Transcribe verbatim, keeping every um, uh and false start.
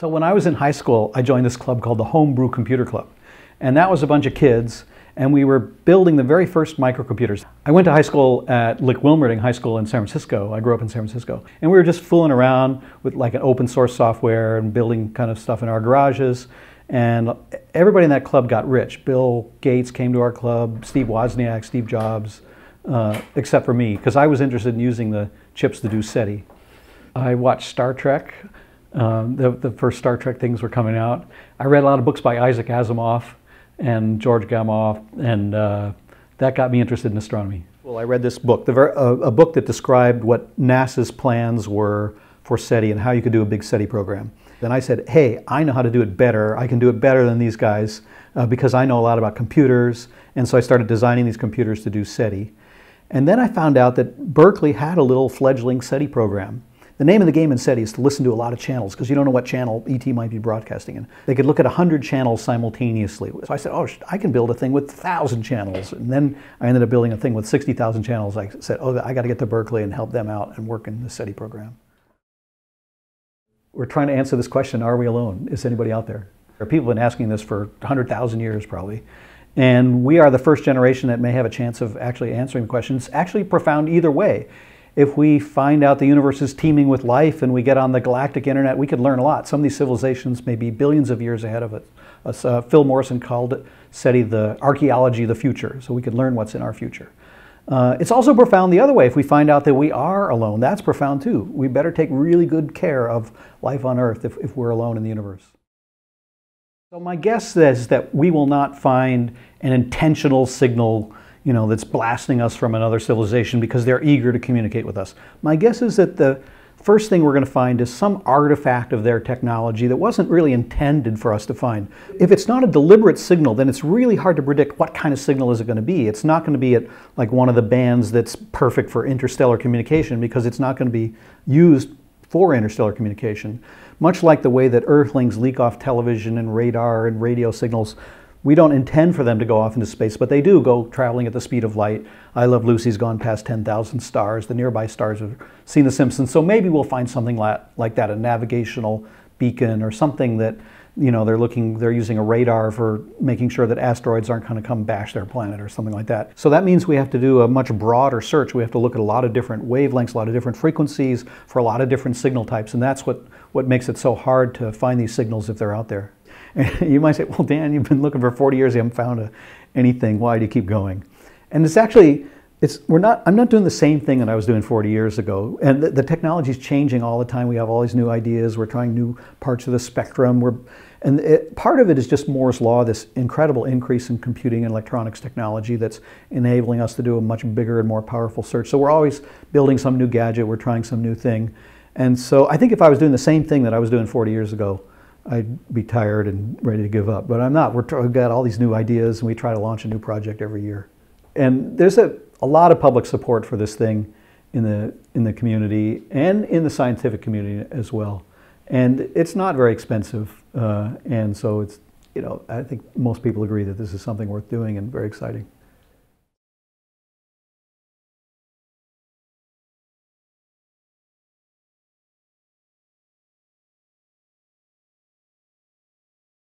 So when I was in high school, I joined this club called the Homebrew Computer Club. And that was a bunch of kids, and we were building the very first microcomputers. I went to high school at Lick-Wilmerding High School in San Francisco. I grew up in San Francisco. And we were just fooling around with like an open source software and building kind of stuff in our garages. And everybody in that club got rich. Bill Gates came to our club, Steve Wozniak, Steve Jobs, uh, except for me, because I was interested in using the chips to do SETI. I watched Star Trek. Um, the, the first Star Trek things were coming out. I read a lot of books by Isaac Asimov and George Gamow, and uh, that got me interested in astronomy. Well, I read this book, the ver a, a book that described what NASA's plans were for SETI and how you could do a big SETI program. Then I said, hey, I know how to do it better. I can do it better than these guys uh, because I know a lot about computers. And so I started designing these computers to do SETI. And then I found out that Berkeley had a little fledgling SETI program. The name of the game in SETI is to listen to a lot of channels because you don't know what channel E T might be broadcasting in. They could look at one hundred channels simultaneously. So I said, oh, I can build a thing with one thousand channels. And then I ended up building a thing with sixty thousand channels. I said, oh, I got to get to Berkeley and help them out and work in the SETI program. We're trying to answer this question, are we alone? Is anybody out there? People have been asking this for one hundred thousand years probably. And we are the first generation that may have a chance of actually answering questions. Actually profound either way. If we find out the universe is teeming with life and we get on the galactic internet, we could learn a lot. Some of these civilizations may be billions of years ahead of us. Uh, Phil Morrison called it, SETI, the archaeology of the future, so we could learn what's in our future. Uh, it's also profound the other way. If we find out that we are alone, that's profound too. We better take really good care of life on Earth if, if we're alone in the universe. So my guess is that we will not find an intentional signal, you know, that's blasting us from another civilization because they're eager to communicate with us. My guess is that the first thing we're going to find is some artifact of their technology that wasn't really intended for us to find. If it's not a deliberate signal, then it's really hard to predict what kind of signal is it going to be. It's not going to be at like one of the bands that's perfect for interstellar communication because it's not going to be used for interstellar communication. Much like the way that Earthlings leak off television and radar and radio signals, we don't intend for them to go off into space, but they do go traveling at the speed of light. I Love Lucy's gone past ten thousand stars. The nearby stars have seen the Simpsons. So maybe we'll find something like that, a navigational beacon or something that, you know, they're looking, they're using a radar for making sure that asteroids aren't going to come bash their planet or something like that. So that means we have to do a much broader search. We have to look at a lot of different wavelengths, a lot of different frequencies for a lot of different signal types. And that's what, what makes it so hard to find these signals if they're out there. And you might say, well, Dan, you've been looking for forty years, you haven't found a, anything. Why do you keep going? And it's actually, it's, we're not, I'm not doing the same thing that I was doing forty years ago. And the, the technology's changing all the time. We have all these new ideas. We're trying new parts of the spectrum. We're, and it, part of it is just Moore's Law, this incredible increase in computing and electronics technology that's enabling us to do a much bigger and more powerful search. So we're always building some new gadget. We're trying some new thing. And so I think if I was doing the same thing that I was doing forty years ago, I'd be tired and ready to give up, but I'm not. We're we've got all these new ideas, and we try to launch a new project every year. And there's a, a lot of public support for this thing in the, in the community and in the scientific community as well. And it's not very expensive, uh, and so it's, you know, I think most people agree that this is something worth doing and very exciting.